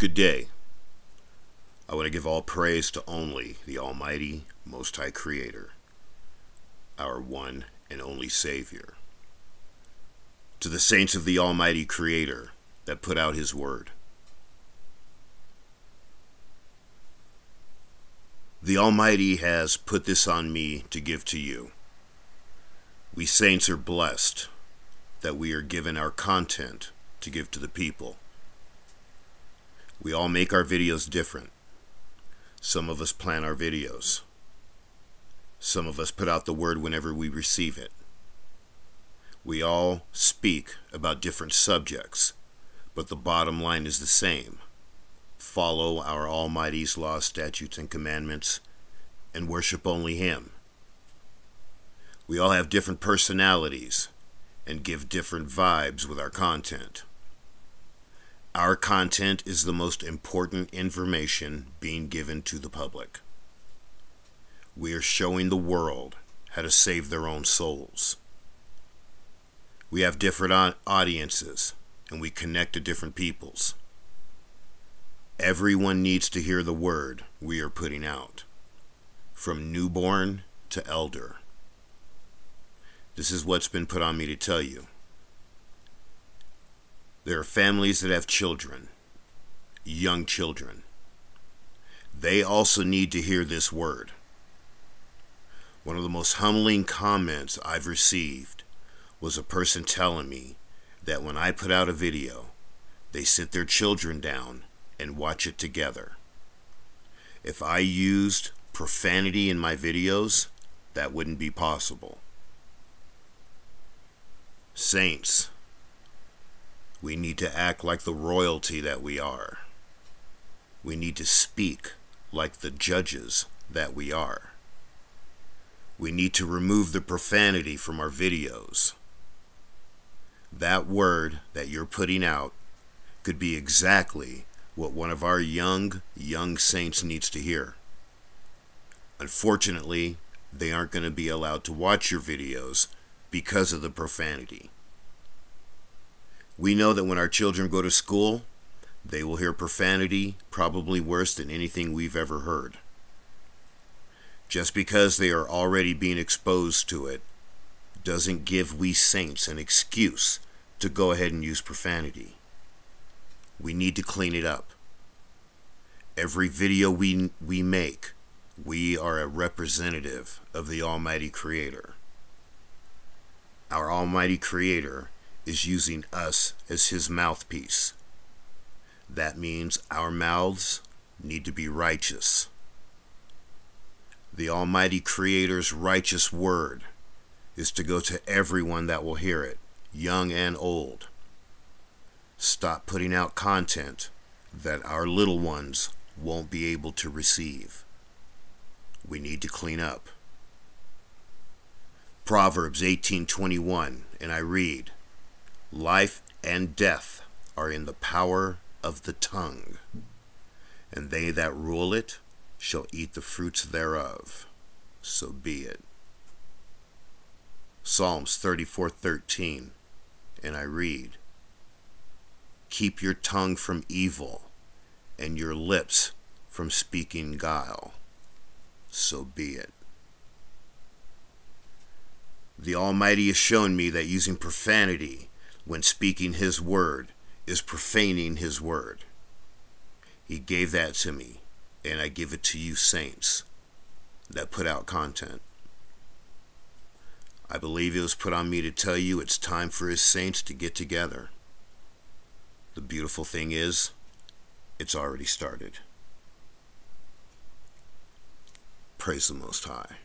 Good day. I want to give all praise to only the Almighty, Most High Creator, our one and only Savior. To the saints of the Almighty Creator that put out His Word. The Almighty has put this on me to give to you. We saints are blessed that we are given our content to give to the people. We all make our videos different. Some of us plan our videos. Some of us put out the word whenever we receive it. We all speak about different subjects, but the bottom line is the same. Follow our Almighty's laws, statutes, and commandments, and worship only Him. We all have different personalities and give different vibes with our content. Our content is the most important information being given to the public. We are showing the world how to save their own souls. We have different audiences, and we connect to different peoples. Everyone needs to hear the word we are putting out, from newborn to elder. This is what's been put on me to tell you. There are families that have children, young children. They also need to hear this word. One of the most humbling comments I've received was a person telling me that when I put out a video, they sit their children down and watch it together. If I used profanity in my videos, that wouldn't be possible. Saints, we need to act like the royalty that we are. We need to speak like the judges that we are. We need to remove the profanity from our videos. That word that you're putting out could be exactly what one of our young saints needs to hear. Unfortunately, they aren't going to be allowed to watch your videos because of the profanity. We know that when our children go to school, they will hear profanity probably worse than anything we've ever heard. Just because they are already being exposed to it doesn't give we saints an excuse to go ahead and use profanity. We need to clean it up. Every video we make, we are a representative of the Almighty Creator. Our Almighty Creator is using us as His mouthpiece. That means our mouths need to be righteous. The Almighty Creator's righteous word is to go to everyone that will hear it, young and old. Stop putting out content that our little ones won't be able to receive. We need to clean up. Proverbs 18:21, and I read, "Life and death are in the power of the tongue, and they that rule it shall eat the fruits thereof. So be it." Psalms 34:13, and I read, "Keep your tongue from evil, and your lips from speaking guile. So be it." The Almighty has shown me that using profanity when speaking His word is profaning His word. He gave that to me, and I give it to you saints that put out content. I believe it was put on me to tell you it's time for His saints to get together. The beautiful thing is, it's already started. Praise the Most High.